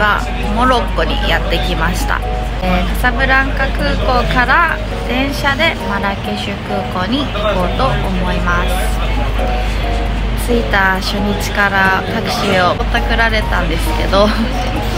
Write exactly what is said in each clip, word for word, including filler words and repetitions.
はモロッコにやってきました、えー、カサブランカ空港から電車でマラケシュ空港に行こうと思います。着いた初日からタクシーをぼったくられたんですけど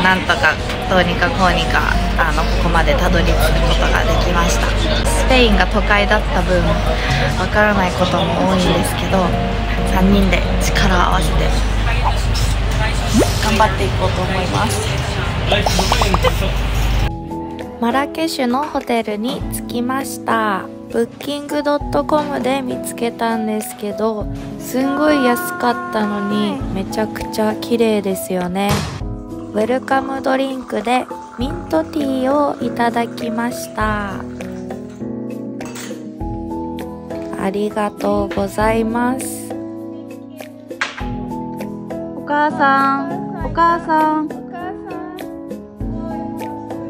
なんとかどうにかこうにかあのここまでたどり着くことができました。スペインが都会だった分わからないことも多いんですけど、さんにんで力を合わせて頑張っていこうと思います。マラケシュのホテルに着きました。ブッキングドットコムで見つけたんですけど、すんごい安かったのにめちゃくちゃ綺麗ですよね。ウェルカムドリンクでミントティーをいただきました。ありがとうございます。お母さんお母さん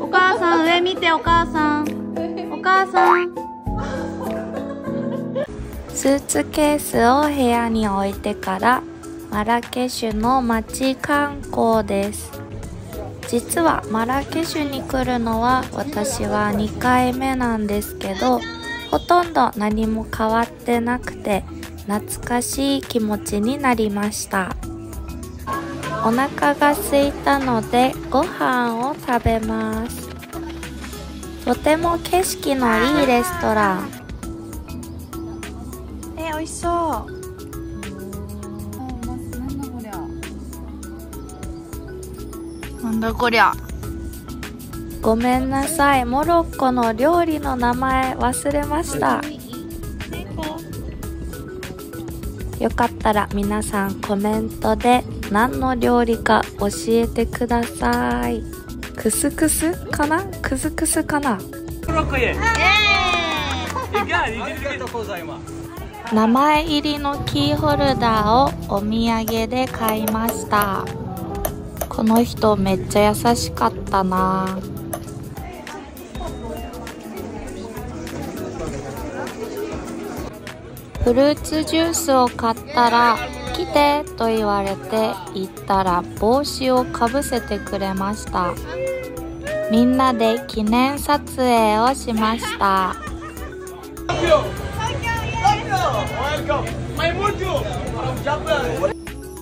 お母さん上見てお母さんお母さんスーツケースを部屋に置いてからマラケシュの街観光です。実はマラケシュに来るのは私はにかいめなんですけど、ほとんど何も変わってなくて懐かしい気持ちになりました。お腹が空いたのでご飯を食べます。とても景色のいいレストラン。え、美味しそう。なんだこりゃ。ごめんなさい、モロッコの料理の名前忘れました。よかったら皆さんコメントで何の料理か教えてください。クスクスかな、クスクスかな。名前入りのキーホルダーをお土産で買いました。この人めっちゃ優しかったな。フルーツジュースを買ったら来てと言われて行ったら帽子をかぶせてくれました。みんなで記念撮影をしました。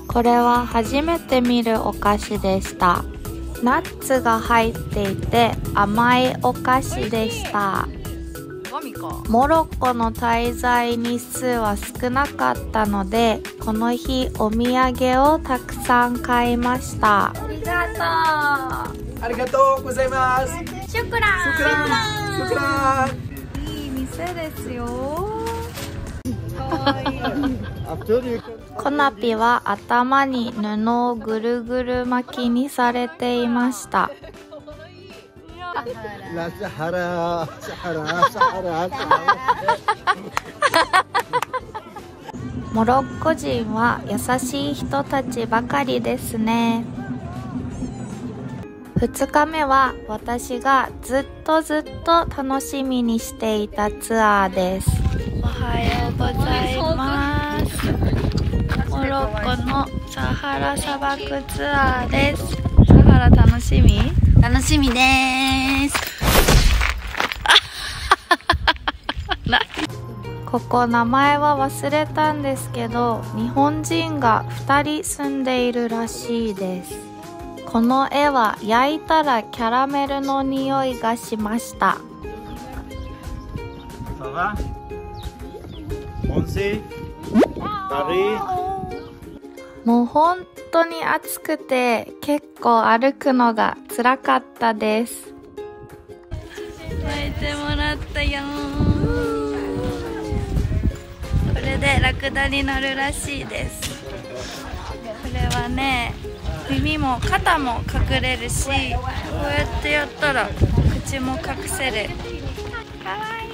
これは初めて見るお菓子でした。ナッツが入っていて甘いお菓子でした。モロッコの滞在日数は少なかったので、この日お土産をたくさん買いました。ありがとう。ありがとうございます。シュクラン。シュクラン。シュクラン。いい店ですよ。コナピは頭に布をぐるぐる巻きにされていました。モロッコ人は優しい人たちばかりですね。ふつかめは私がずっとずっと楽しみにしていたツアーです。おはようございます。モロッコのサハラ砂漠ツアーです。サハラ楽しみ？楽しみでーすここ名前は忘れたんですけど、日本人がふたり住んでいるらしいです。この絵は焼いたらキャラメルの匂いがしました。もう本当に暑くて結構歩くのが辛かったです。巻いてもらったよ。これでラクダに乗るらしいです。これはね、耳も肩も隠れるし、こうやってやったら口も隠せる。かわいい。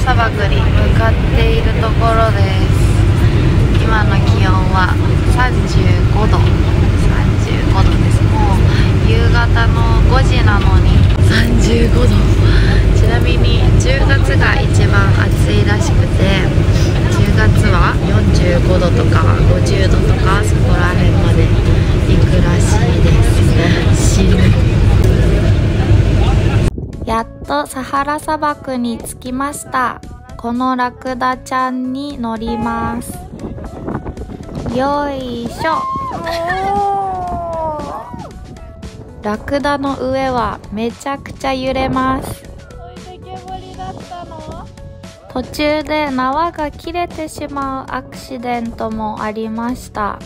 砂漠に向かっているところです。今の気温はさんじゅうごど、さんじゅうごどです。もう夕方のごじなのにさんじゅうごど。ちなみにじゅうがつが一番暑いらしくて、じゅうがつはよんじゅうごどとかごじゅうどとかそこら辺まで行くらしいです。死ぬ。やっとサハラ砂漠に着きました。このラクダちゃんに乗ります。よいしょ。ラクダの上はめちゃくちゃ揺れます。途中で縄が切れてしまうアクシデントもありました。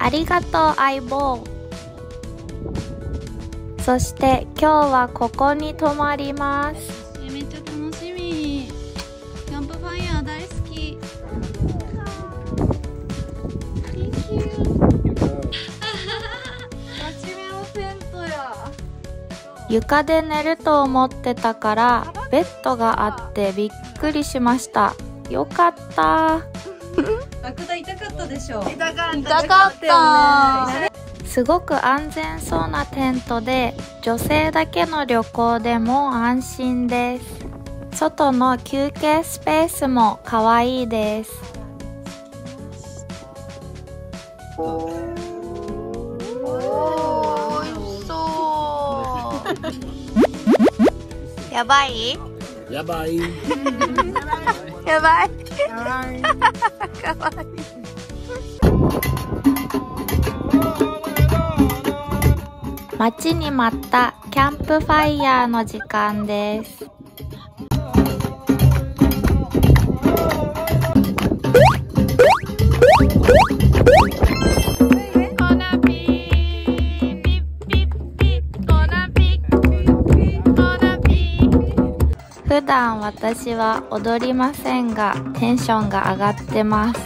ありがとう相棒。そして今日はここに泊まります。めっちゃ楽しみ。キャンプファイヤー大好き。床で寝ると思ってたからベッドがあってびっくりしました。よかった。ラクダ痛かったでしょ。痛かった。痛かった。すごく安全そうなテントで、女性だけの旅行でも安心です。外の休憩スペースも可愛いです。おお、美味しそう。やばい？やばい。やばい。かわいい。待ちに待ったキャンプファイヤーの時間です。普段私は踊りませんが、テンションが上がってます。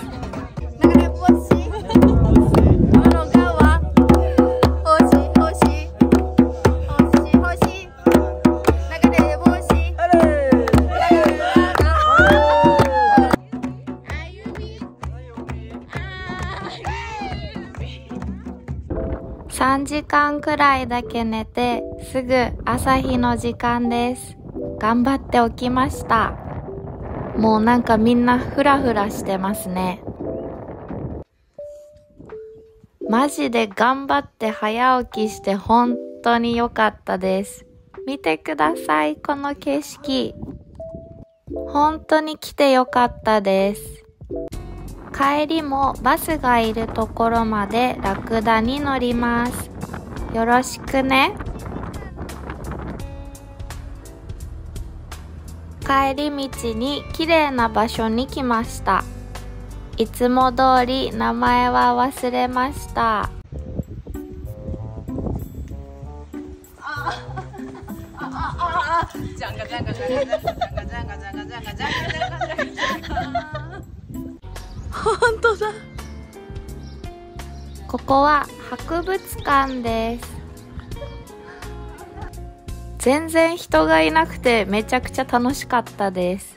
さんじかんくらいだけ寝て、すぐ朝日の時間です。頑張って起きました。もうなんかみんなフラフラしてますね。マジで頑張って早起きして本当に良かったです。見てください、この景色。本当に来て良かったです。帰りもバスがいるところまでラクダに乗ります。よろしくね。帰り道に綺麗な場所に来ました。いつも通り名前は忘れました。本当だ。ここは博物館です。全然人がいなくてめちゃくちゃ楽しかったです。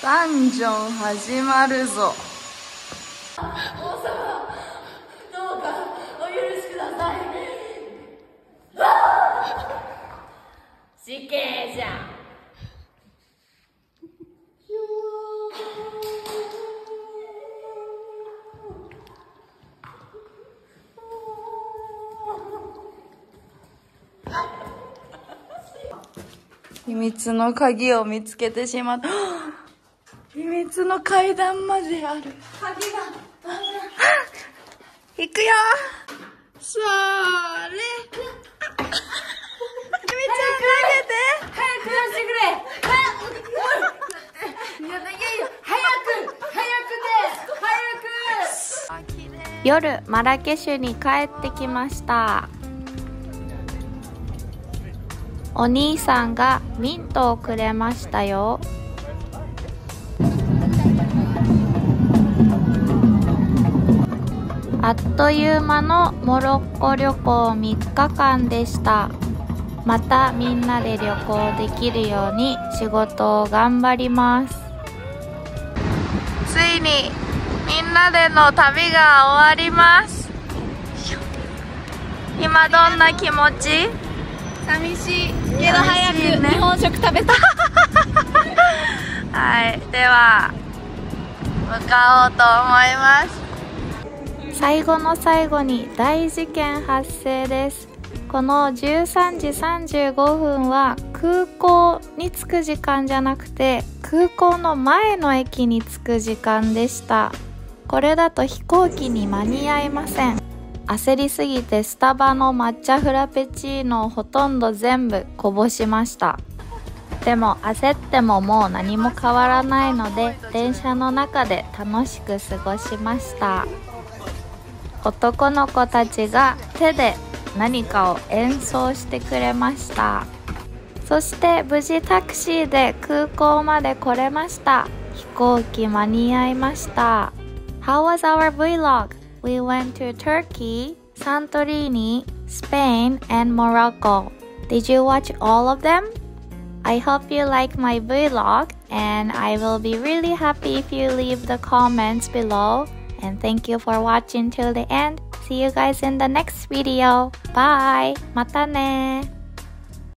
ダンジョン始まるぞ。王様、どうかお許しください。死刑じゃん。秘密の鍵を見つけてしまった。秘密の階段まである。鍵が行くよ。それひみちゃん投げて。早く出してくれ。早く。いやいやいや、早く早くで早く。夜マラケシュに帰ってきました。お兄さんがミントをくれましたよ。あっという間のモロッコ旅行みっかかんでした。またみんなで旅行できるように仕事を頑張ります。ついにみんなでの旅が終わります。今どんな気持ち？寂しいけど早く日本食食べたい。はい、では向かおうと思います。最後の最後に大事件発生です。このじゅうさんじさんじゅうごふんは空港に着く時間じゃなくて空港の前の駅に着く時間でした。これだと飛行機に間に合いません。焦りすぎてスタバの抹茶フラペチーノをほとんど全部こぼしました。でも焦ってももう何も変わらないので電車の中で楽しく過ごしました。男の子たちが手で何かを演奏してくれました。そして無事タクシーで空港まで来れました。飛行機間に合いました。How was our vlog?We went to Turkey, Santorini, Spain, and Morocco. Did you watch all of them? I hope you like my vlog, and I will be really happy if you leave the comments below. And thank you for watching till the end. See you guys in the next video. Bye! またねー。